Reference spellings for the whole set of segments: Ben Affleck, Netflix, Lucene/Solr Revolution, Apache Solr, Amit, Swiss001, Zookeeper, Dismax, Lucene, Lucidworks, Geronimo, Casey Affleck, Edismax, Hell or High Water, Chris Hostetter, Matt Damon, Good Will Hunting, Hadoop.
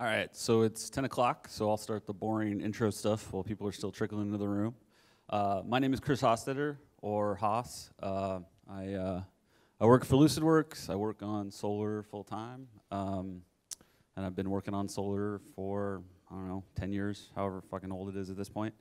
All right, so it's 10 o'clock, so I'll start the boring intro stuff while people are still trickling into the room. My name is Chris Hostetter, or Haas. I work for Lucidworks. I work on solar full-time, and I've been working on solar for, I don't know, 10 years, however fucking old it is at this point.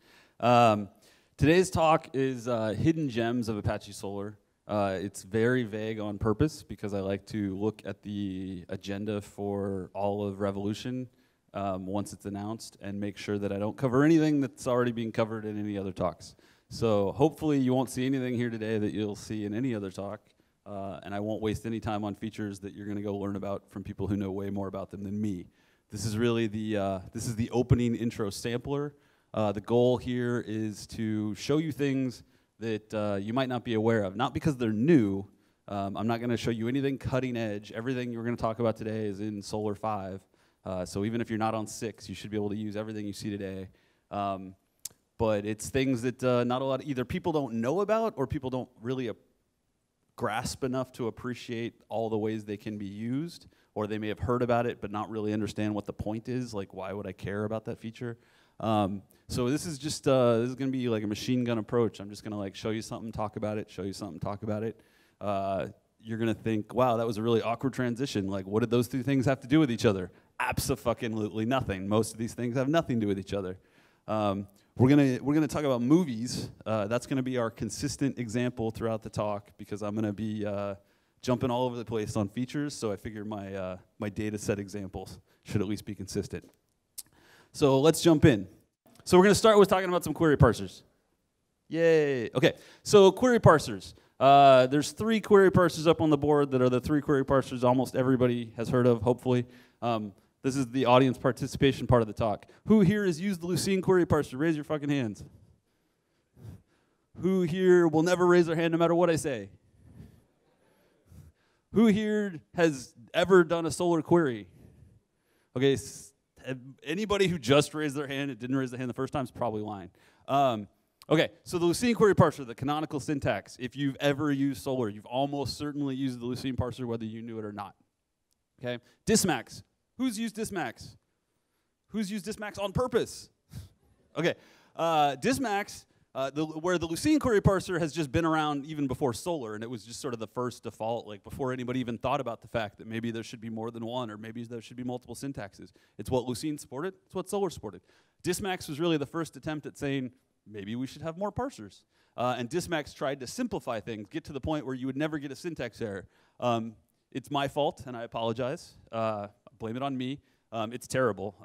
Today's talk is Hidden Gems of Apache Solr. It's very vague on purpose because I like to look at the agenda for all of Revolution once it's announced and make sure that I don't cover anything that's already being covered in any other talks. So hopefully you won't see anything here today that you'll see in any other talk, and I won't waste any time on features that you're going to go learn about from people who know way more about them than me. This is really the opening intro sampler. The goal here is to show you things that you might not be aware of, not because they're new. I'm not going to show you anything cutting edge. Everything you're going to talk about today is in Solr 5, so even if you're not on 6, you should be able to use everything you see today. But it's things that not a lot, either people don't know about or people don't really grasp enough to appreciate all the ways they can be used, or they may have heard about it but not really understand what the point is, like why would I care about that feature? So this is just, this is going to be like a machine gun approach. I'm just going to like show you something, talk about it, show you something, talk about it. You're going to think, wow, that was a really awkward transition. Like, what did those two things have to do with each other? Abso-fucking-lutely nothing. Most of these things have nothing to do with each other. We're gonna talk about movies. That's going to be our consistent example throughout the talk because I'm going to be jumping all over the place on features, so I figure my, my data set examples should at least be consistent. So let's jump in. So we're going to start with talking about some query parsers. Yay. Okay, so query parsers. There's 3 query parsers up on the board that are the 3 query parsers almost everybody has heard of, hopefully. This is the audience participation part of the talk. Who here has used the Lucene query parser? Raise your fucking hands. Who here will never raise their hand no matter what I say? Who here has ever done a Solr query? Okay. Anybody who just raised their hand and didn't raise their hand the first time is probably lying. Okay, so the Lucene query parser, the canonical syntax, if you've ever used Solr, you've almost certainly used the Lucene parser whether you knew it or not. Okay, Dismax. Who's used Dismax? Who's used Dismax on purpose? Okay, Dismax, where the Lucene query parser has just been around even before Solr, and it was just sort of the first default, like before anybody even thought about the fact that maybe there should be more than one, or maybe there should be multiple syntaxes. It's what Lucene supported, it's what Solr supported. Dismax was really the first attempt at saying, maybe we should have more parsers. And Dismax tried to simplify things, get to the point where you would never get a syntax error. It's my fault, and I apologize. Blame it on me. It's terrible,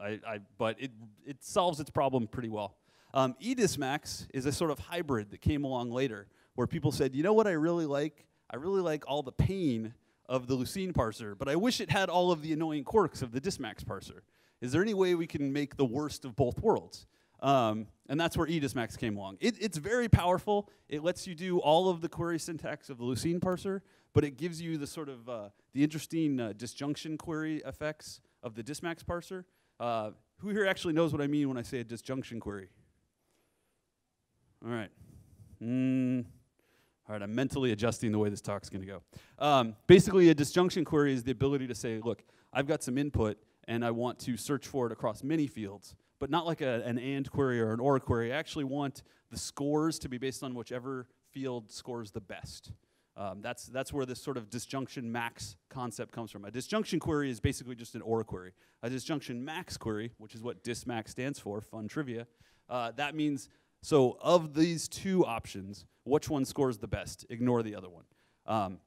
but it solves its problem pretty well. Edismax is a sort of hybrid that came along later where people said, you know what I really like? I really like all the pain of the Lucene parser, but I wish it had all of the annoying quirks of the Dismax parser. Is there any way we can make the worst of both worlds? And that's where Edismax came along. It's very powerful. It lets you do all of the query syntax of the Lucene parser, but it gives you the sort of the interesting disjunction query effects of the Dismax parser. Who here actually knows what I mean when I say a disjunction query? All right. All right, I'm mentally adjusting the way this talk's going to go. Basically, a disjunction query is the ability to say, look, I've got some input, and I want to search for it across many fields, but not like an AND query or an OR query. I actually want the scores to be based on whichever field scores the best. That's where this sort of disjunction max concept comes from. A disjunction query is basically just an OR query. A disjunction max query, which is what dismax stands for, fun trivia, that means, so of these 2 options, which one scores the best? Ignore the other one.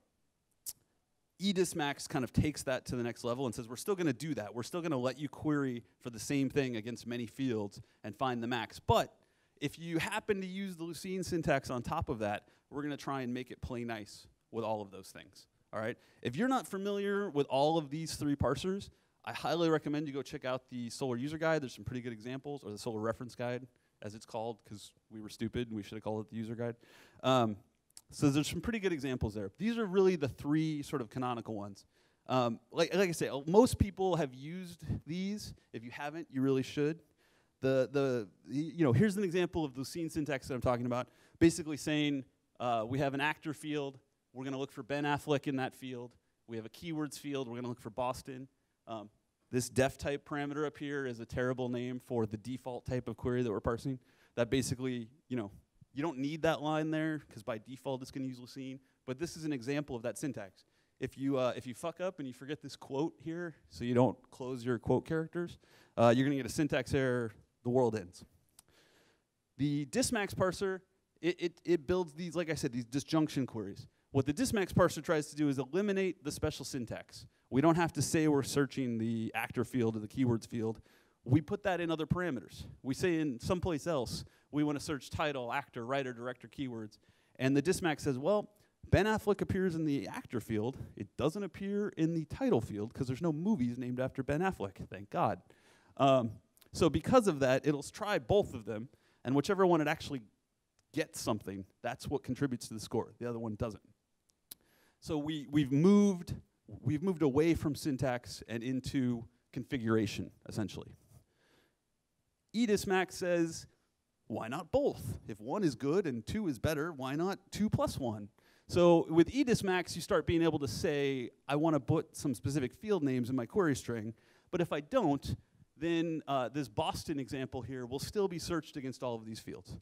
Edismax kind of takes that to the next level and says, we're still going to do that. We're still going to let you query for the same thing against many fields and find the max. But if you happen to use the Lucene syntax on top of that, we're going to try and make it play nice with all of those things. All right? If you're not familiar with all of these 3 parsers, I highly recommend you go check out the Solr user guide. There's some pretty good examples, or the Solr reference guide, as it's called, because we were stupid and we should have called it the user guide. So there's some pretty good examples there. These are really the 3 sort of canonical ones. Like I say, most people have used these. If you haven't, you really should. You know, here's an example of the Lucene syntax that I'm talking about, basically saying we have an actor field. We're going to look for Ben Affleck in that field. We have a keywords field. We're going to look for Boston. This def type parameter up here is a terrible name for the default type of query that we're parsing. That basically, you know, you don't need that line there because by default it's going to use Lucene. But this is an example of that syntax. If you fuck up and you forget this quote here, so you don't close your quote characters, you're going to get a syntax error. The world ends. The Dismax parser, it builds these, like I said, these disjunction queries. What the Dismax parser tries to do is eliminate the special syntax. We don't have to say we're searching the actor field or the keywords field. We put that in other parameters. We say in someplace else, we want to search title, actor, writer, director, keywords. And the Dismax says, well, Ben Affleck appears in the actor field. It doesn't appear in the title field because there's no movies named after Ben Affleck, thank God. So because of that, it'll try both of them. And whichever one it actually gets something, that's what contributes to the score. The other one doesn't. So we've moved away from syntax and into configuration, essentially. Edismax says, why not both? If one is good and two is better, why not 2 plus 1? So with Edismax, you start being able to say, I want to put some specific field names in my query string. But if I don't, then this Boston example here will still be searched against all of these fields.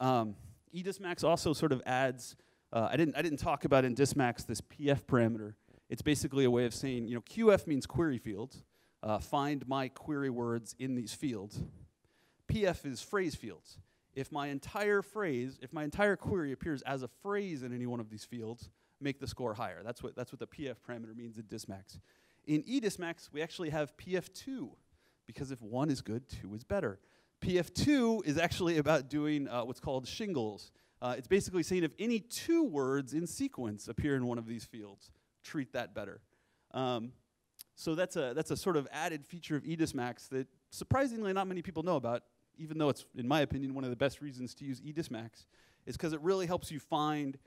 Edismax also sort of adds, I didn't talk about in Dismax this PF parameter. It's basically a way of saying, you know, QF means query fields. Find my query words in these fields. PF is phrase fields. If my entire phrase, if my entire query appears as a phrase in any one of these fields, make the score higher. That's what the PF parameter means in Dismax. In Edismax, we actually have PF2, because if 1 is good, 2 is better. PF2 is actually about doing what's called shingles. It's basically saying if any two words in sequence appear in one of these fields, treat that better. So that's a sort of added feature of Edismax that surprisingly not many people know about, even though it's, in my opinion, one of the best reasons to use Edismax, is because it really helps you find,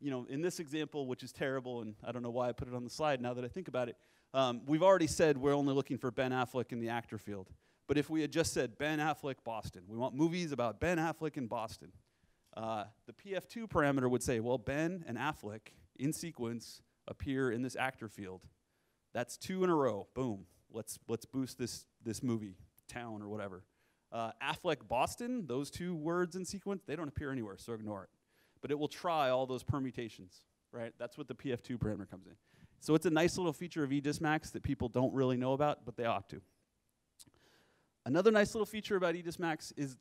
you know, in this example, which is terrible, and I don't know why I put it on the slide now that I think about it, we've already said we're only looking for Ben Affleck in the actor field. But if we had just said Ben Affleck, Boston, we want movies about Ben Affleck in Boston, the PF2 parameter would say, well, Ben and Affleck in sequence appear in this actor field. That's 2 in a row. Boom. Let's boost this movie, town or whatever. Affleck, Boston, those two words in sequence, they don't appear anywhere, so ignore it. But it will try all those permutations, right? That's what the PF2 parameter comes in. So it's a nice little feature of Edismax that people don't really know about, but they ought to. Another nice little feature about Edismax is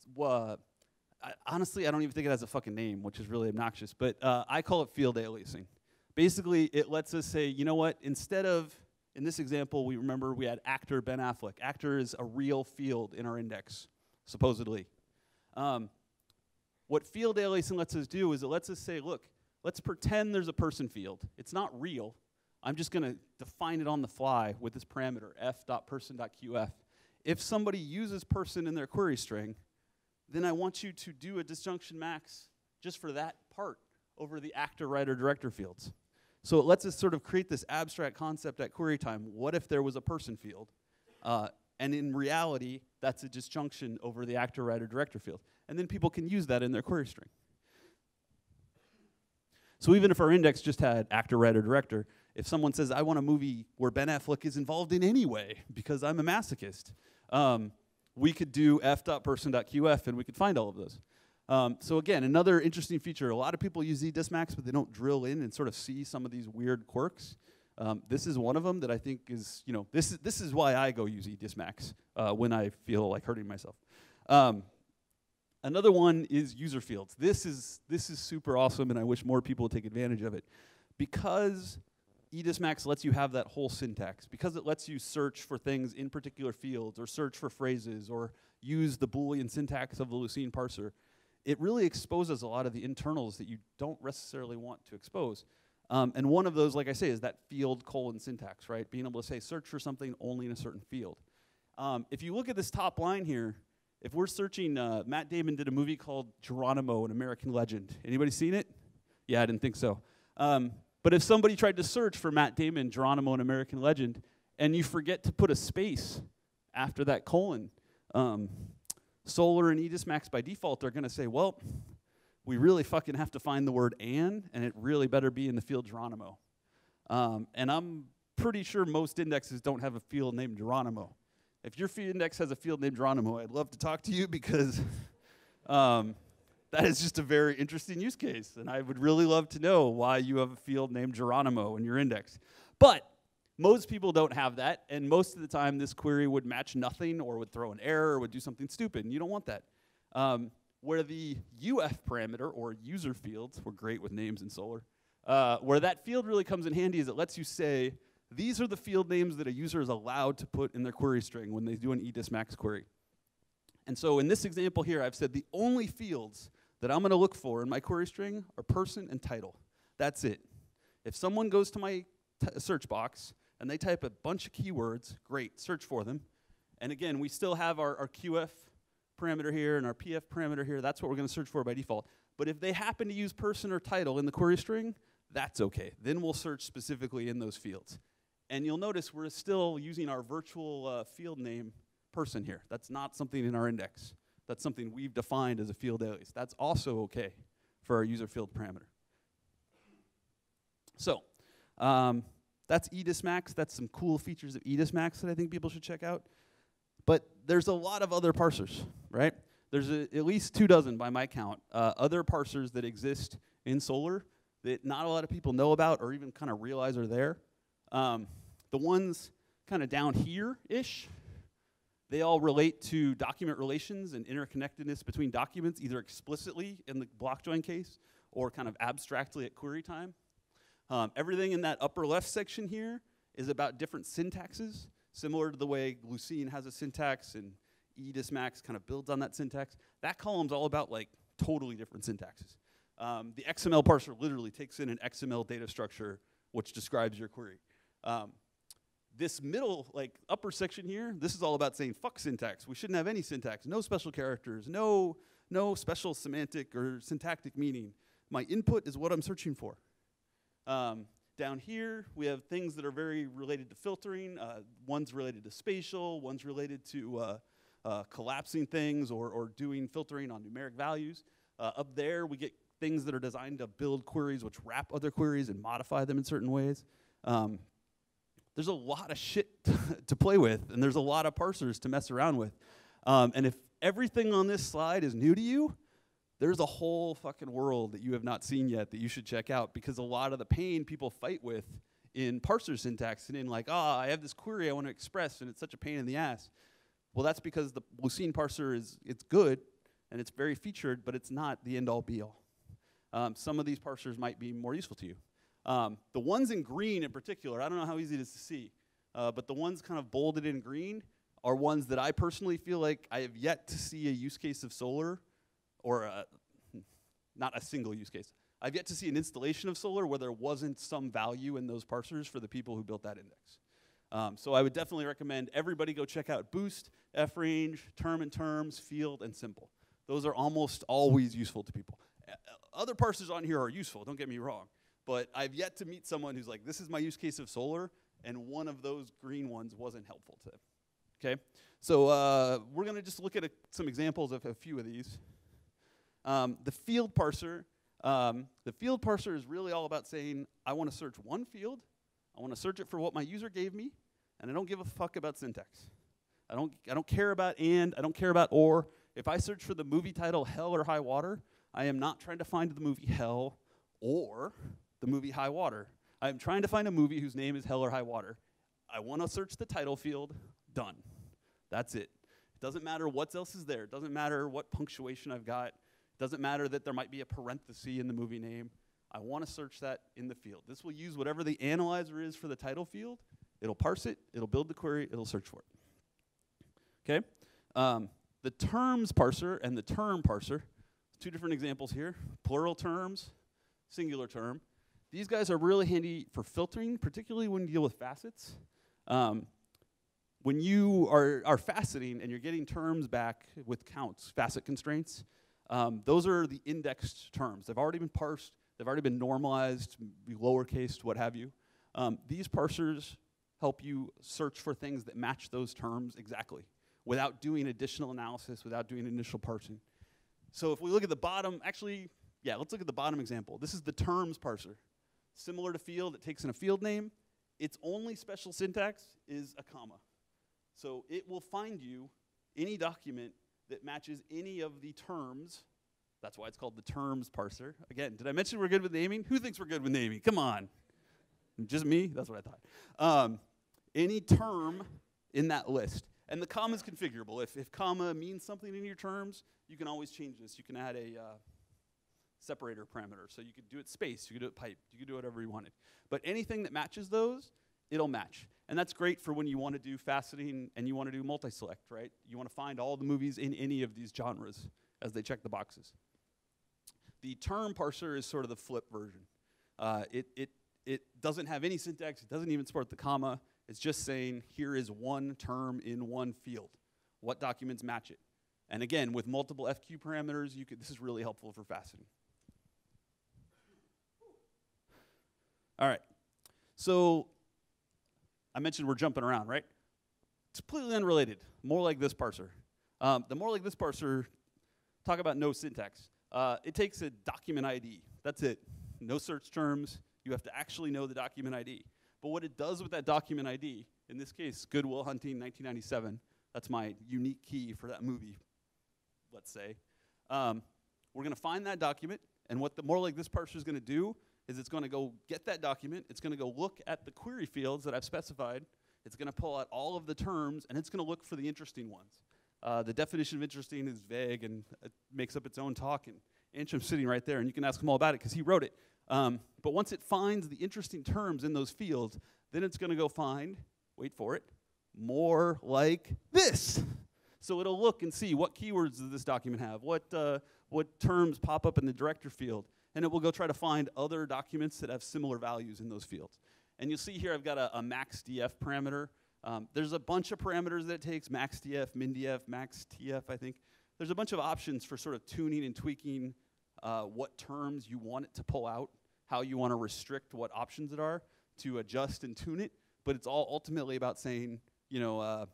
honestly, I don't even think it has a fucking name, which is really obnoxious, but I call it field aliasing. Basically, it lets us say, you know what, instead of, in this example, we remember we had actor Ben Affleck. Actor is a real field in our index, supposedly. What field aliasing lets us do is it lets us say, look, let's pretend there's a person field. It's not real. I'm just going to define it on the fly with this parameter, f.person.qf. If somebody uses person in their query string, then I want you to do a disjunction max just for that part over the actor, writer, director fields. So it lets us sort of create this abstract concept at query time. What if there was a person field? And in reality, that's a disjunction over the actor, writer, director field. And then people can use that in their query string. So even if our index just had actor, writer, director, if someone says, I want a movie where Ben Affleck is involved in any way because I'm a masochist, we could do f.person.qf and we could find all of those. So again, another interesting feature. A lot of people use Edismax, but they don't drill in and sort of see some of these weird quirks. This is one of them that I think is, you know, this is why I go use Edismax when I feel like hurting myself. Another one is user fields. This is super awesome, and I wish more people would take advantage of it. Because Edismax lets you have that whole syntax, because it lets you search for things in particular fields or search for phrases or use the Boolean syntax of the Lucene parser, it really exposes a lot of the internals that you don't necessarily want to expose. And one of those, like I say, is that field colon syntax, right? Being able to say search for something only in a certain field. If you look at this top line here, if we're searching, Matt Damon did a movie called Geronimo, an American Legend. Anybody seen it? Yeah, I didn't think so. But if somebody tried to search for Matt Damon, Geronimo, an American Legend, and you forget to put a space after that colon, Solr and Edismax by default, they're going to say, well, we really fucking have to find the word and it really better be in the field Geronimo. And I'm pretty sure most indexes don't have a field named Geronimo. If your index has a field named Geronimo, I'd love to talk to you because that is just a very interesting use case. And I would really love to know why you have a field named Geronimo in your index. But most people don't have that. And most of the time, this query would match nothing or would throw an error or would do something stupid. And you don't want that. Where the UF parameter, or user fields, we're great with names in Solr, where that field really comes in handy is it lets you say, these are the field names that a user is allowed to put in their query string when they do an Edismax query. And so in this example here, I've said the only fields that I'm going to look for in my query string are person and title. That's it. If someone goes to my search box and they type a bunch of keywords, great, search for them. And again, we still have our QF parameter here and our PF parameter here. That's what we're going to search for by default. But if they happen to use person or title in the query string, that's OK. Then we'll search specifically in those fields. And you'll notice we're still using our virtual field name person here. That's not something in our index. That's something we've defined as a field alias. That's also OK for our user field parameter. So that's Edismax. That's some cool features of Edismax that I think people should check out. But there's a lot of other parsers, right? There's at least 24 by my count, other parsers that exist in Solr that not a lot of people know about or even kind of realize are there. The ones kind of down here-ish, they all relate to document relations and interconnectedness between documents, either explicitly in the block join case or kind of abstractly at query time. Everything in that upper left section here is about different syntaxes, similar to the way Lucene has a syntax and Edismax kind of builds on that syntax. That column's all about like totally different syntaxes. The XML parser literally takes in an XML data structure which describes your query. This middle, like upper section here, this is all about saying fuck syntax. We shouldn't have any syntax, no special characters, no special semantic or syntactic meaning. My input is what I'm searching for. Down here, we have things that are very related to filtering. One's related to spatial, one's related to collapsing things or doing filtering on numeric values. Up there, we get things that are designed to build queries which wrap other queries and modify them in certain ways. There's a lot of shit to play with, and there's a lot of parsers to mess around with. And if everything on this slide is new to you, there's a whole fucking world that you have not seen yet that you should check out, because a lot of the pain people fight with in parser syntax and in like, ah, I have this query I want to express and it's such a pain in the ass. Well, that's because the Lucene parser it's good and it's very featured, but it's not the end-all be-all. Some of these parsers might be more useful to you. The ones in green in particular, I don't know how easy it is to see, but the ones kind of bolded in green are ones that I personally feel like I have yet to see a use case of Solr, or not a single use case. I've yet to see an installation of Solr where there wasn't some value in those parsers for the people who built that index. So I would definitely recommend everybody go check out Boost, F-Range, Term and Terms, Field, and Simple. Those are almost always useful to people. Other parsers on here are useful, don't get me wrong, but I've yet to meet someone who's like, this is my use case of Solr, and one of those green ones wasn't helpful to them, okay? So we're gonna just look at some examples of a few of these. The field parser is really all about saying, I want to search one field, I want to search it for what my user gave me, and I don't give a fuck about syntax. I don't care about and, I don't care about or. If I search for the movie title Hell or High Water, I am not trying to find the movie Hell or the movie High Water. I am trying to find a movie whose name is Hell or High Water. I want to search the title field, done. That's it. It doesn't matter what else is there. It doesn't matter what punctuation I've got. Doesn't matter that there might be a parenthesis in the movie name. I want to search that in the field. This will use whatever the analyzer is for the title field. It'll parse it. It'll build the query. It'll search for it. Okay? The terms parser and the term parser, two different examples here, plural terms, singular term. These guys are really handy for filtering, particularly when you deal with facets. When you are faceting and you're getting terms back with counts, facet constraints, those are the indexed terms. They've already been parsed. They've already been normalized, lowercased, what have you. These parsers help you search for things that match those terms exactly without doing additional analysis, without doing initial parsing. So if we look at the bottom, actually, yeah, let's look at the bottom example. This is the terms parser. Similar to field, it takes in a field name. Its only special syntax is a comma. So it will find you any document that matches any of the terms. That's why it's called the terms parser. Again, did I mention we're good with naming? Who thinks we're good with naming? Come on. Just me? That's what I thought. Any term in that list. And the comma is configurable. If comma means something in your terms, you can always change this. You can add a separator parameter. So you could do it space, you could do it pipe, you could do whatever you wanted. But anything that matches those, it'll match. And that's great for when you want to do faceting and you want to do multi-select, right? You want to find all the movies in any of these genres as they check the boxes. The term parser is sort of the flip version. It doesn't have any syntax, it doesn't even support the comma, it's just saying here is one term in one field. What documents match it? And again, with multiple FQ parameters, you could, this is really helpful for faceting. All right, so I mentioned we're jumping around, right? It's completely unrelated, more like this parser. The more like this parser, talk about no syntax. It takes a document ID, that's it. No search terms, you have to actually know the document ID. But what it does with that document ID, in this case, Good Will Hunting 1997, that's my unique key for that movie, let's say. We're gonna find that document, and what the more like this parser is gonna do is it's gonna go get that document, it's gonna go look at the query fields that I've specified, it's gonna pull out all of the terms, and it's gonna look for the interesting ones. The definition of interesting is vague and it makes up its own talk, and Antrim's sitting right there, and you can ask him all about it because he wrote it. But once it finds the interesting terms in those fields, then it's gonna go find, wait for it, more like this. So it'll look and see what keywords does this document have, what terms pop up in the director field, and it will go try to find other documents that have similar values in those fields. And you'll see here I've got a max df parameter. There's a bunch of parameters that it takes, max df, min df, max tf, I think. There's a bunch of options for sort of tuning and tweaking what terms you want it to pull out, how you want to restrict what options it are to adjust and tune it, but it's all ultimately about saying, you know,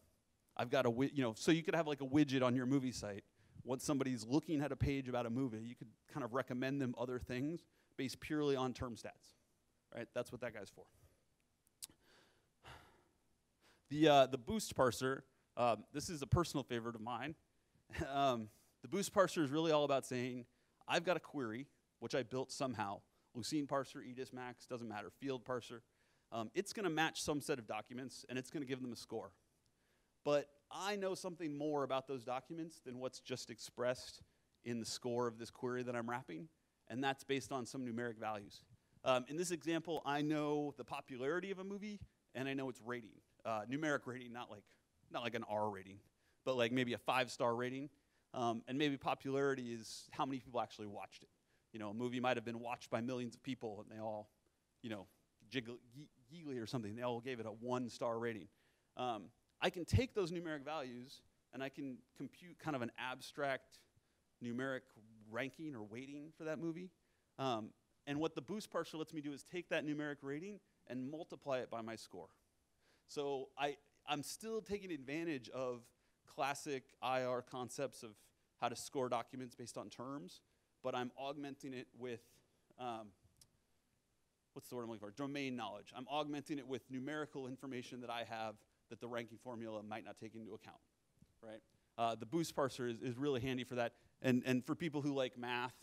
I've got a, so you could have like a widget on your movie site. Once somebody's looking at a page about a movie, you could kind of recommend them other things based purely on term stats, right? That's what that guy's for. The boost parser, this is a personal favorite of mine. The boost parser is really all about saying, I've got a query, which I built somehow. Lucene parser, Edismax, doesn't matter, field parser. It's gonna match some set of documents and it's gonna give them a score. But I know something more about those documents than what's just expressed in the score of this query that I'm wrapping, and that's based on some numeric values. In this example, I know the popularity of a movie and I know its rating. Numeric rating, not like an R rating, but like maybe a 5-star rating. And maybe popularity is how many people actually watched it. You know, a movie might have been watched by millions of people and they all, you know, Giggly or something, they all gave it a 1-star rating. I can take those numeric values and I can compute kind of an abstract numeric ranking or weighting for that movie. And what the boost parser lets me do is take that numeric rating and multiply it by my score. So I'm still taking advantage of classic IR concepts of how to score documents based on terms, but I'm augmenting it with what's the word I'm looking for? Domain knowledge. I'm augmenting it with numerical information that I have that the ranking formula might not take into account, right? The boost parser is really handy for that. And for people who like math,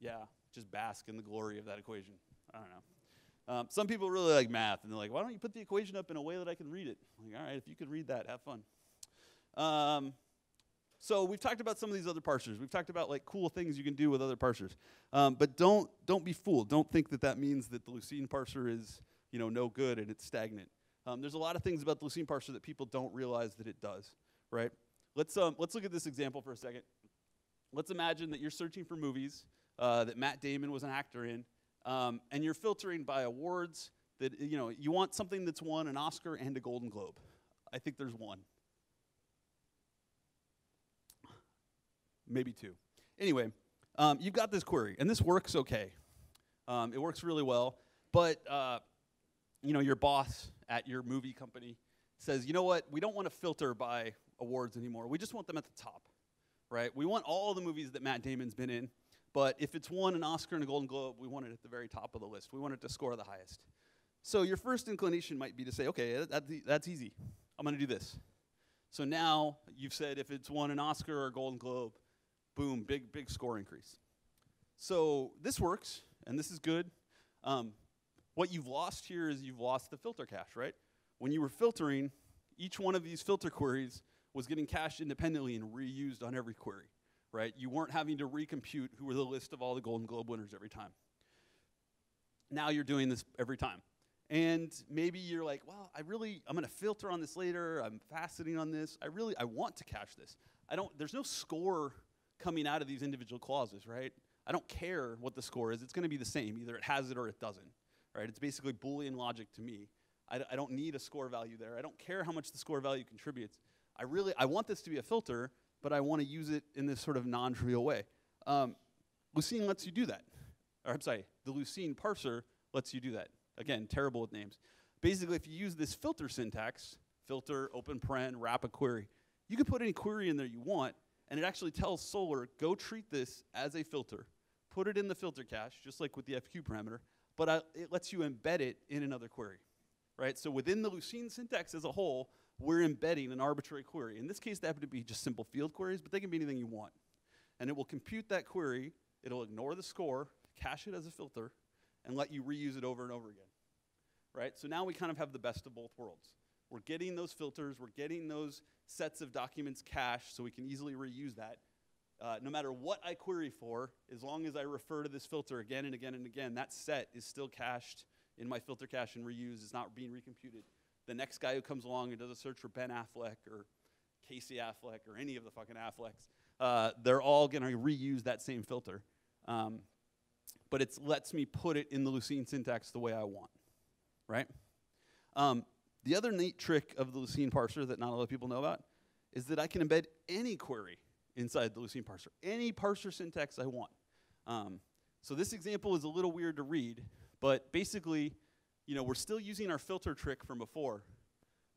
yeah, just bask in the glory of that equation. I don't know. Some people really like math and they're like, why don't you put the equation up in a way that I can read it? I'm like, all right, if you could read that, have fun. So we've talked about some of these other parsers. We've talked about like cool things you can do with other parsers. But don't be fooled. Don't think that that means that the Lucene parser is, you know, no good and it's stagnant. There's a lot of things about the Lucene parser that people don't realize that it does, right? Let's look at this example for a second. Let's imagine that you're searching for movies that Matt Damon was an actor in, and you're filtering by awards that, you know, you want something that's won an Oscar and a Golden Globe. I think there's one. Maybe two. Anyway, you've got this query, and this works okay. It works really well, but you know, your boss at your movie company says, you know what, we don't want to filter by awards anymore. We just want them at the top, right? We want all the movies that Matt Damon's been in, but if it's won an Oscar and a Golden Globe, we want it at the very top of the list. We want it to score the highest. So your first inclination might be to say, okay, that's easy. I'm going to do this. So now you've said if it's won an Oscar or a Golden Globe, boom, big score increase. So this works, and this is good. What you've lost here is you've lost the filter cache, right? When you were filtering, each one of these filter queries was getting cached independently and reused on every query, right? You weren't having to recompute who were the list of all the Golden Globe winners every time. Now you're doing this every time. And maybe you're like, well, I'm going to filter on this later. I'm faceting on this. I want to cache this. There's no score coming out of these individual clauses, right? I don't care what the score is. It's going to be the same. Either it has it or it doesn't, right? It's basically Boolean logic to me. I don't need a score value there. I don't care how much the score value contributes. I want this to be a filter, but I want to use it in this sort of non-trivial way. Lucene lets you do that. Or I'm sorry, the Lucene parser lets you do that. Again, terrible with names. Basically, if you use this filter syntax, filter, open paren, wrap a query, you can put any query in there you want, and it actually tells Solr, go treat this as a filter. Put it in the filter cache, just like with the FQ parameter, but it lets you embed it in another query. Right? So within the Lucene syntax as a whole, we're embedding an arbitrary query. In this case, they happen to be just simple field queries, but they can be anything you want. And it will compute that query, it'll ignore the score, cache it as a filter, and let you reuse it over and over again, right? So now we kind of have the best of both worlds. We're getting those filters, we're getting those sets of documents cached so we can easily reuse that. No matter what I query for, as long as I refer to this filter again and again and again, that set is still cached in my filter cache and reused. It's not being recomputed. The next guy who comes along and does a search for Ben Affleck or Casey Affleck or any of the fucking Afflecks, they're all gonna reuse that same filter. But it lets me put it in the Lucene syntax the way I want, right? The other neat trick of the Lucene parser that not a lot of people know about is that I can embed any query inside the Lucene parser, any parser syntax I want. So this example is a little weird to read, but basically, you know, we're still using our filter trick from before,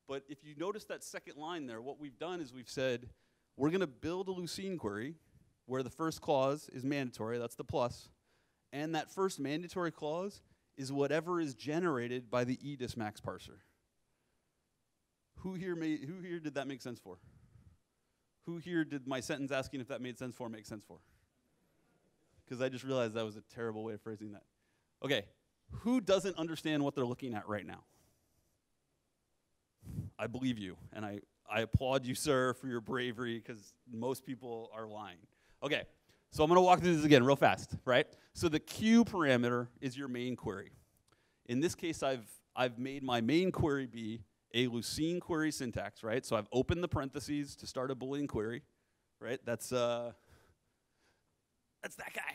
but if you notice that second line there, what we've done is we've said, we're gonna build a Lucene query where the first clause is mandatory, that's the plus, and that first mandatory clause is whatever is generated by the Edismax parser. Who here did that make sense for? Who here did my sentence asking if that made sense for make sense for? Because I just realized that was a terrible way of phrasing that. Okay, who doesn't understand what they're looking at right now? I believe you, and I applaud you, sir, for your bravery, because most people are lying. Okay. So I'm going to walk through this again real fast, right? So the Q parameter is your main query. In this case, I've made my main query be a Lucene query syntax, right? So I've opened the parentheses to start a Boolean query, right? That's that guy.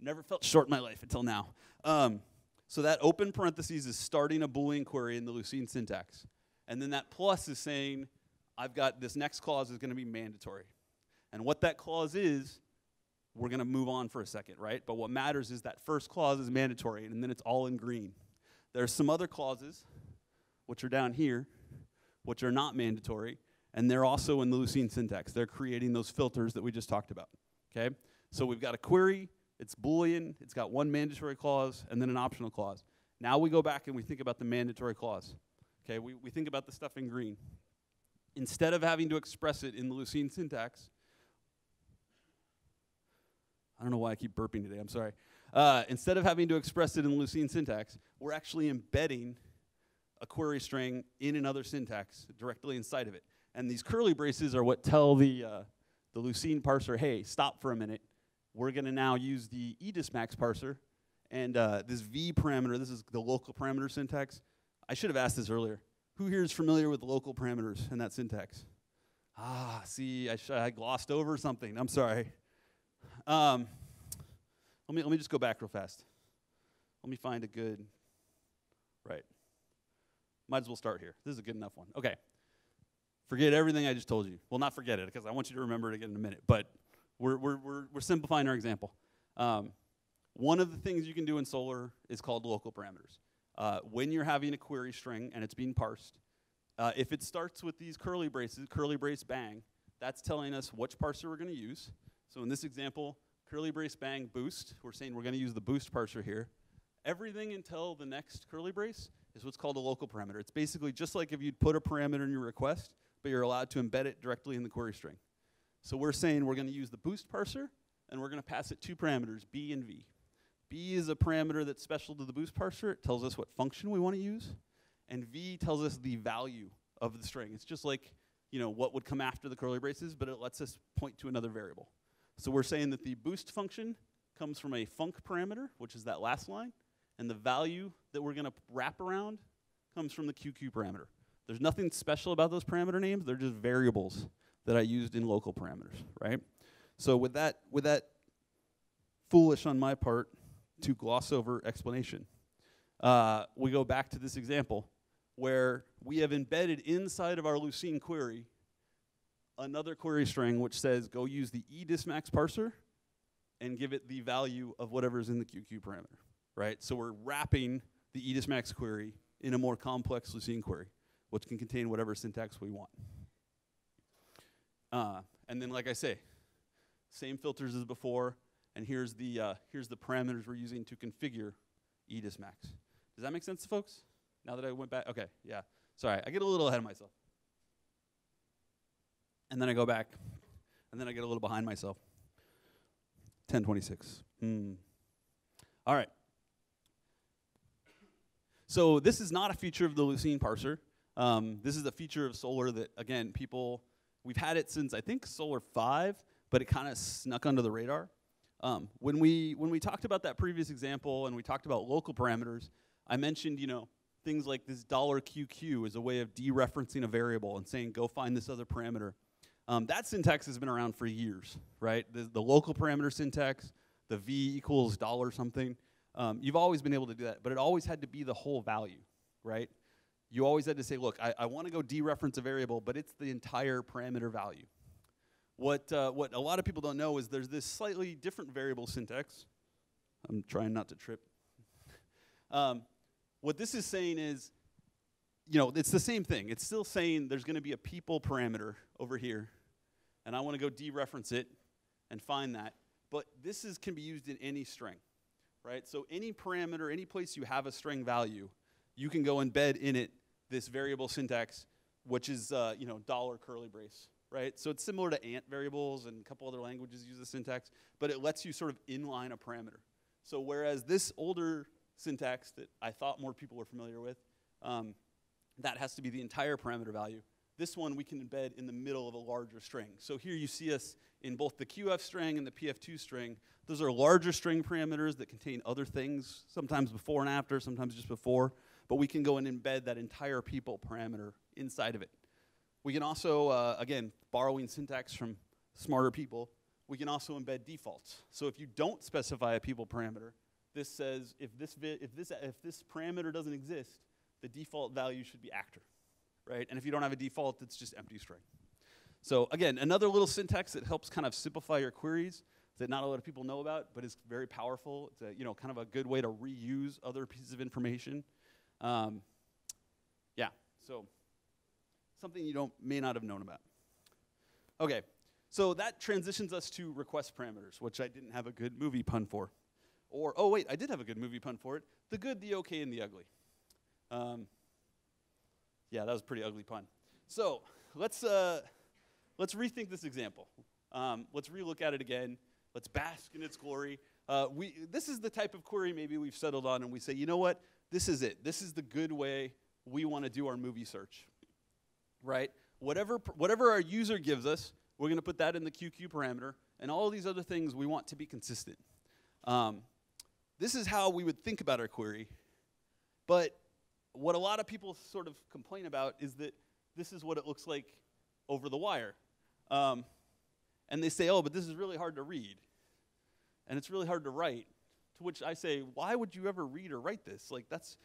Never felt short in my life until now. So that open parentheses is starting a Boolean query in the Lucene syntax. And then that plus is saying, I've got this next clause is going to be mandatory. And what that clause is, we're going to move on for a second, right? But what matters is that first clause is mandatory, and then it's all in green. There are some other clauses, which are down here, which are not mandatory, and they're also in the Lucene syntax. They're creating those filters that we just talked about, okay? So we've got a query, it's Boolean, it's got one mandatory clause, and then an optional clause. Now we go back and we think about the mandatory clause, okay? We think about the stuff in green. Instead of having to express it in the Lucene syntax, I don't know why I keep burping today, I'm sorry. Instead of having to express it in Lucene syntax, we're actually embedding a query string in another syntax directly inside of it. And these curly braces are what tell the Lucene parser, hey, stop for a minute. We're gonna now use the Edismax parser and this V parameter, this is the local parameter syntax. I should have asked this earlier. Who here is familiar with local parameters and that syntax? Ah, see, I glossed over something, I'm sorry. Let me just go back real fast. Let me find a good, right. Might as well start here. This is a good enough one. Okay. Forget everything I just told you. Well, not forget it, because I want you to remember it again in a minute, but we're simplifying our example. One of the things you can do in Solr is called local parameters. When you're having a query string and it's being parsed, if it starts with these curly braces, curly brace bang, that's telling us which parser we're going to use. So in this example, curly brace bang boost, we're saying we're going to use the boost parser here. Everything until the next curly brace is what's called a local parameter. It's basically just like if you'd put a parameter in your request, but you're allowed to embed it directly in the query string. So we're saying we're going to use the boost parser, and we're going to pass it two parameters, B and V. B is a parameter that's special to the boost parser. It tells us what function we want to use. And V tells us the value of the string. It's just like, you know, what would come after the curly braces, but it lets us point to another variable. So we're saying that the boost function comes from a func parameter, which is that last line, and the value that we're going to wrap around comes from the QQ parameter. There's nothing special about those parameter names. They're just variables that I used in local parameters, right? So with that foolish on my part to gloss over explanation, we go back to this example where we have embedded inside of our Lucene query another query string which says go use the Edismax parser and give it the value of whatever's in the QQ parameter, right? So we're wrapping the Edismax query in a more complex Lucene query, which can contain whatever syntax we want. And then, like I say, same filters as before, and here's the parameters we're using to configure Edismax. Does that make sense to folks? Now that I went back, okay, yeah. Sorry, I get a little ahead of myself. And then I go back, and then I get a little behind myself. 10:26. All right. So this is not a feature of the Lucene parser. This is a feature of Solr that, again, people, we've had it since, I think, Solr 5, but it kind of snuck under the radar. When we talked about that previous example and we talked about local parameters, I mentioned, you know, things like this $QQ is a way of dereferencing a variable and saying, go find this other parameter. That syntax has been around for years, right? The local parameter syntax, the V equals $something. You've always been able to do that, but it always had to be the whole value, right? You always had to say, look, I want to go dereference a variable, but it's the entire parameter value. What a lot of people don't know is there's this slightly different variable syntax. I'm trying not to trip. What this is saying is, you know, it's the same thing. It's still saying there's going to be a people parameter over here, and I want to go dereference it and find that. But this is, can be used in any string, right? So any parameter, any place you have a string value, you can go embed in it this variable syntax, which is, you know, $curly brace. Right? So it's similar to ant variables and a couple other languages use the syntax, but it lets you sort of inline a parameter. So whereas this older syntax that I thought more people were familiar with, that has to be the entire parameter value. This one we can embed in the middle of a larger string. So here you see us in both the QF string and the PF2 string. Those are larger string parameters that contain other things, sometimes before and after, sometimes just before, but we can go and embed that entire people parameter inside of it. We can also, again, borrowing syntax from smarter people, we can also embed defaults. So if you don't specify a people parameter, this says if this parameter doesn't exist, the default value should be actor, right? And if you don't have a default, it's just empty string. So again, another little syntax that helps kind of simplify your queries that not a lot of people know about, but is very powerful. It's a, you know, kind of a good way to reuse other pieces of information. Yeah. So. Something you may not have known about. Okay, so that transitions us to request parameters, which I didn't have a good movie pun for. Or, oh wait, I did have a good movie pun for it. The good, the okay, and the ugly. Yeah, that was a pretty ugly pun. So let's rethink this example. Let's relook at it again. Let's bask in its glory. This is the type of query maybe we've settled on and we say, you know what, this is it. This is the good way we want to do our movie search. Right? Whatever our user gives us, we're going to put that in the QQ parameter, and all these other things we want to be consistent. This is how we would think about our query, but what a lot of people sort of complain about is that this is what it looks like over the wire. And they say, oh, but this is really hard to read, and it's really hard to write, to which I say, why would you ever read or write this? Like, that's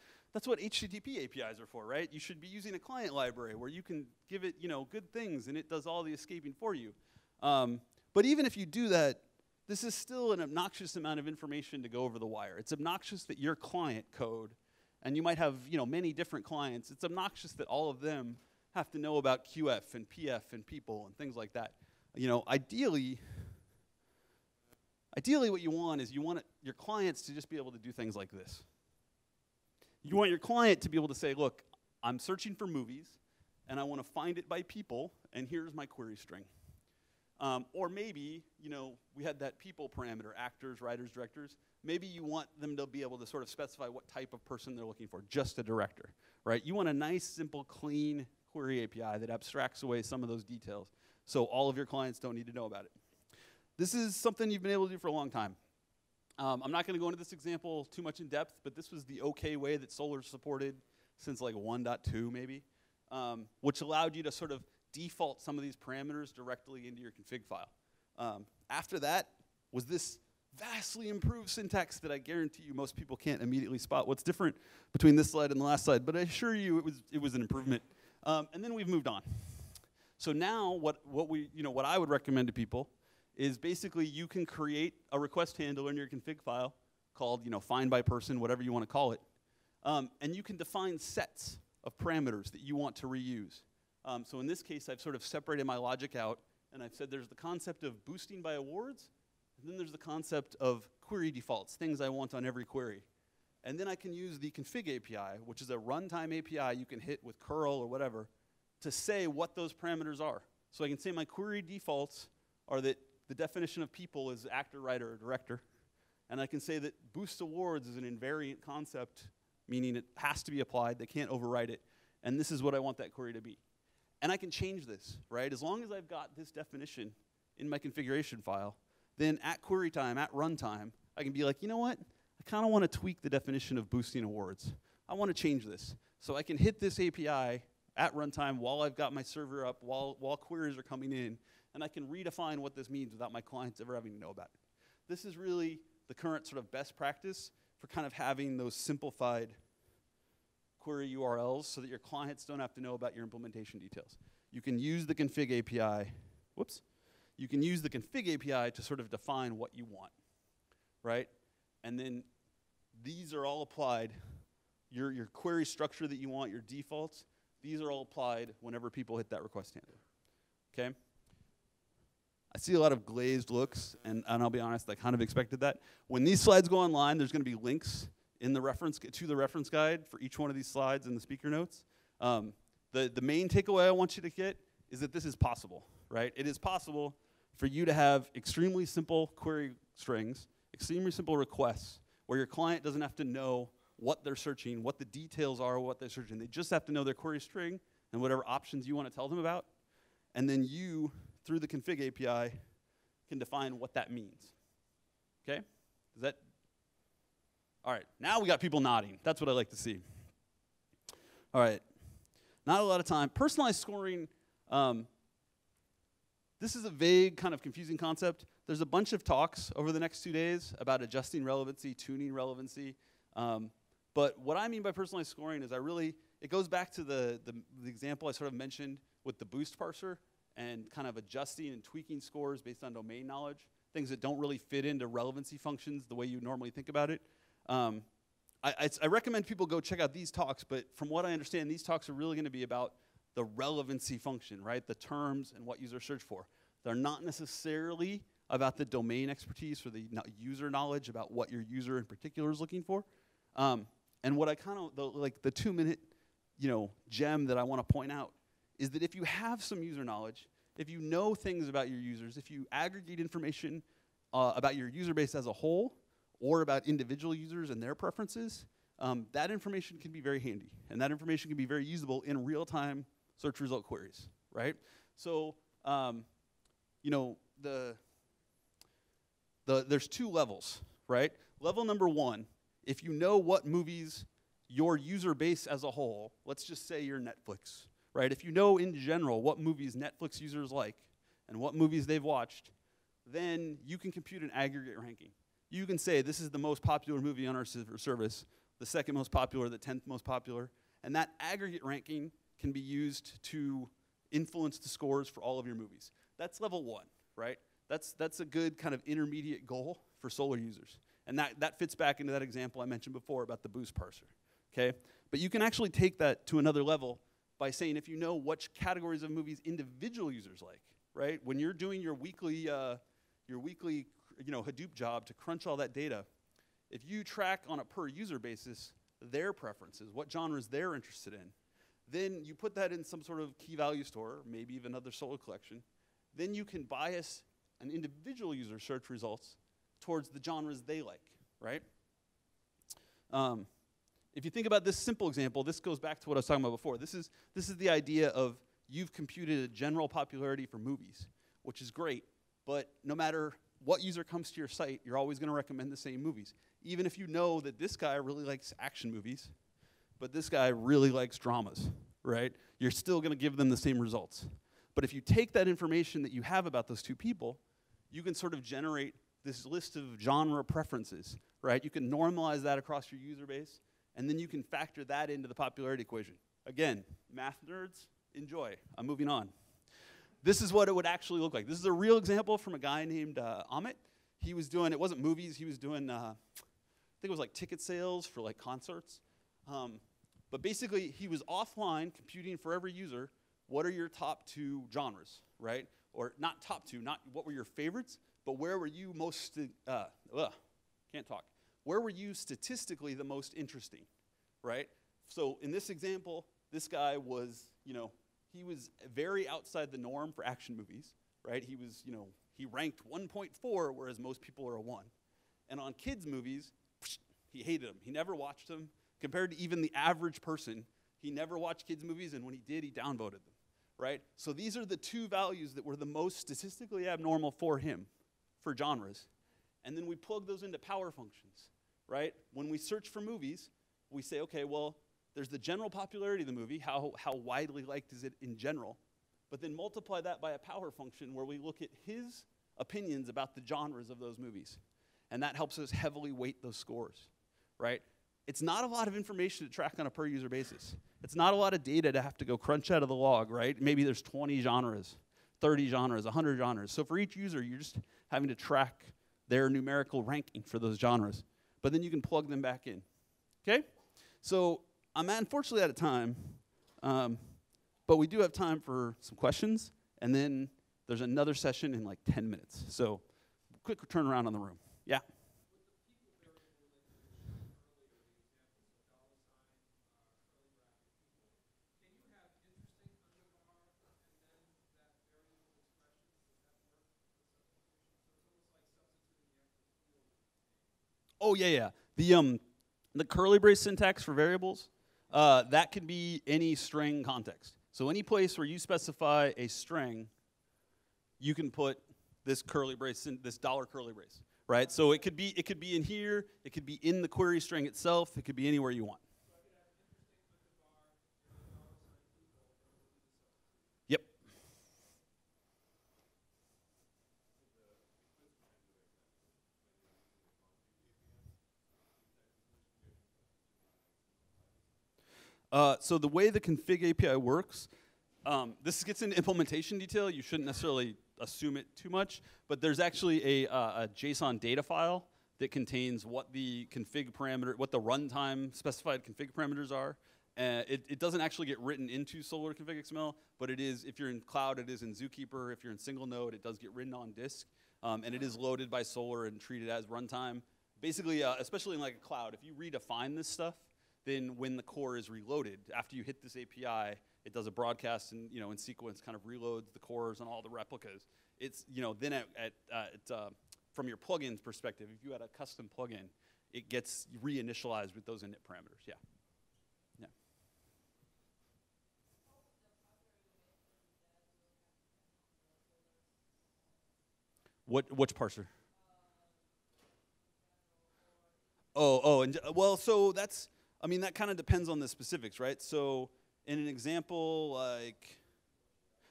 what HTTP APIs are for, right? You should be using a client library where you can give it, you know, good things and it does all the escaping for you. But even if you do that, this is still an obnoxious amount of information to go over the wire. It's obnoxious that your client code, and you might have, you know, many different clients, it's obnoxious that all of them have to know about QF and PF and people and things like that. You know, ideally what you want is your clients to just be able to do things like this. You want your client to be able to say, look, I'm searching for movies, and I want to find it by people, and here's my query string. Or maybe, you know, we had that people parameter, actors, writers, directors. Maybe you want them to be able to sort of specify what type of person they're looking for, just a director, right? You want a nice, simple, clean query API that abstracts away some of those details so all of your clients don't need to know about it. This is something you've been able to do for a long time. I'm not going to go into this example too much in depth, but this was the okay way that Solr supported since like 1.2 maybe, which allowed you to sort of default some of these parameters directly into your config file. After that was this vastly improved syntax that I guarantee you most people can't immediately spot what's different between this slide and the last slide, but I assure you it was an improvement. And then we've moved on. So now what I would recommend to people is basically you can create a request handler in your config file called, you know, find by person, whatever you want to call it, and you can define sets of parameters that you want to reuse. So in this case, I've sort of separated my logic out, and I've said there's the concept of boosting by awards, and then there's the concept of query defaults, things I want on every query. And then I can use the config API, which is a runtime API you can hit with curl or whatever, to say what those parameters are. So I can say my query defaults are that the definition of people is actor, writer, or director. And I can say that boost awards is an invariant concept, meaning it has to be applied, they can't override it, and this is what I want that query to be. And I can change this, right? As long as I've got this definition in my configuration file, then at query time, at runtime, I can be like, you know what? I kind of want to tweak the definition of boosting awards. I want to change this. So I can hit this API at runtime while I've got my server up, while queries are coming in, and I can redefine what this means without my clients ever having to know about it. This is really the current sort of best practice for kind of having those simplified query URLs so that your clients don't have to know about your implementation details. You can use the config API, whoops. You can use the config API to sort of define what you want, right? And then these are all applied, your query structure that you want, your defaults, these are all applied whenever people hit that request handler, okay? I see a lot of glazed looks, and I'll be honest, I kind of expected that. When these slides go online, there's gonna be links in the reference to the reference guide for each one of these slides and the speaker notes. The main takeaway I want you to get is that this is possible, right? It is possible for you to have extremely simple query strings, extremely simple requests, where your client doesn't have to know what they're searching, what the details are, what they're searching. They just have to know their query string and whatever options you want to tell them about. And then you, through the config API, can define what that means, okay? Is that? All right, now we got people nodding. That's what I like to see. All right, not a lot of time. Personalized scoring, this is a vague, kind of confusing concept. There's a bunch of talks over the next 2 days about adjusting relevancy, tuning relevancy. But what I mean by personalized scoring is it goes back to the example I sort of mentioned with the boost parser and kind of adjusting and tweaking scores based on domain knowledge, things that don't really fit into relevancy functions the way you normally think about it. I recommend people go check out these talks, but from what I understand, these talks are really gonna be about the relevancy function, right? The terms and what users search for. They're not necessarily about the domain expertise or the user knowledge about what your user in particular is looking for. And what I kind of, like the 2-minute, you know, gem that I wanna point out is that if you have some user knowledge, if you know things about your users, if you aggregate information about your user base as a whole, or about individual users and their preferences, that information can be very handy. And that information can be very usable in real-time search result queries, right? So, you know, there's two levels, right? Level number one, if you know what movies your user base as a whole, let's just say you're Netflix, right? If you know in general what movies Netflix users like and what movies they've watched, then you can compute an aggregate ranking. You can say this is the most popular movie on our service, the second most popular, the 10th most popular, and that aggregate ranking can be used to influence the scores for all of your movies. That's level one, right? That's a good kind of intermediate goal for Solr users. And that fits back into that example I mentioned before about the boost parser, okay? But you can actually take that to another level by saying if you know which categories of movies individual users like, right? When you're doing your weekly Hadoop job to crunch all that data, if you track on a per user basis their preferences, what genres they're interested in. Then you put that in some sort of key value store, maybe even another solo collection. Then you can bias an individual user search results towards the genres they like, right? If you think about this simple example, this goes back to what I was talking about before. This is the idea of you've computed a general popularity for movies, which is great, but no matter what user comes to your site, you're always going to recommend the same movies. Even if you know that this guy really likes action movies, but this guy really likes dramas, right? You're still going to give them the same results. But if you take that information that you have about those two people, you can sort of generate this list of genre preferences, right? You can normalize that across your user base, and then you can factor that into the popularity equation. Again, math nerds, enjoy. I'm moving on. This is what it would actually look like. This is a real example from a guy named Amit. He was doing, it wasn't movies, he was doing, I think it was like ticket sales for like concerts. But basically, he was offline computing for every user, what are your top two genres, right? Or not top two, not what were your favorites, but where were you most, where were you statistically the most interesting, right? So in this example, this guy was, you know, he was very outside the norm for action movies, right? He was, you know, he ranked 1.4, whereas most people are a 1. And on kids' movies, he hated them. He never watched them. Compared to even the average person, he never watched kids' movies, and when he did, he downvoted them, right? So these are the two values that were the most statistically abnormal for him, for genres. And then we plug those into power functions, right? When we search for movies, we say, okay, well, there's the general popularity of the movie, how widely liked is it in general, but then multiply that by a power function where we look at his opinions about the genres of those movies. And that helps us heavily weight those scores, right? It's not a lot of information to track on a per user basis. It's not a lot of data to have to go crunch out of the log, right? Maybe there's 20 genres, 30 genres, 100 genres. So for each user, you're just having to track their numerical ranking for those genres. But then you can plug them back in, okay? So I'm unfortunately out of time, but we do have time for some questions, and then there's another session in like 10 minutes. So quick turnaround on the room, yeah? Oh, yeah, yeah. The curly brace syntax for variables, that can be any string context. So any place where you specify a string, you can put this curly brace, this dollar curly brace, right? So it could be in here, it could be in the query string itself, it could be anywhere you want. So the way the config API works, this gets into implementation detail. You shouldn't necessarily assume it too much, but there's actually a JSON data file that contains what the config parameter, what the runtime specified config parameters are. It doesn't actually get written into Solr config XML, but it is, if you're in cloud, it is in Zookeeper. If you're in single node, it does get written on disk, and it is loaded by Solr and treated as runtime. Basically, especially in like a cloud, if you redefine this stuff, then when the core is reloaded, after you hit this API, it does a broadcast and, you know, in sequence, kind of reloads the cores and all the replicas. It's, you know, then from your plugins perspective, if you had a custom plugin, it gets reinitialized with those init parameters. Yeah. Yeah. Which parser? Oh, and well, so that's. I mean, that kind of depends on the specifics, right? So in an example like,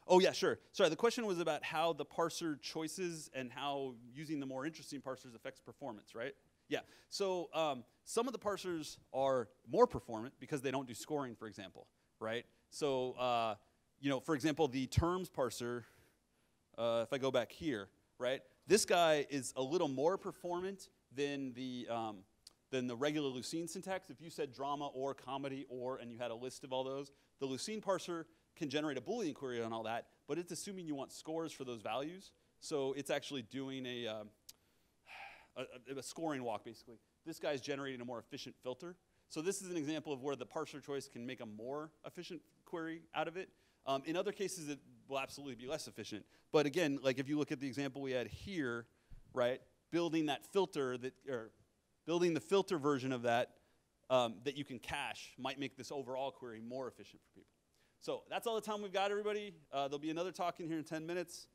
oh yeah, sure. Sorry, the question was about how the parser choices and how using the more interesting parsers affects performance, right? Yeah, so some of the parsers are more performant because they don't do scoring, for example, right? So, you know, for example, the terms parser, if I go back here, right? This guy is a little more performant than the regular Lucene syntax. If you said drama or comedy or, and you had a list of all those, the Lucene parser can generate a Boolean query on all that, but it's assuming you want scores for those values. So it's actually doing a scoring walk, basically. This guy's generating a more efficient filter. So this is an example of where the parser choice can make a more efficient query out of it. In other cases, it will absolutely be less efficient. But again, like if you look at the example we had here, right, building that filter that, or building the filter version of that that you can cache might make this overall query more efficient for people. So that's all the time we've got, everybody. There'll be another talk in here in 10 minutes.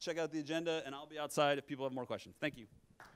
Check out the agenda, and I'll be outside if people have more questions. Thank you.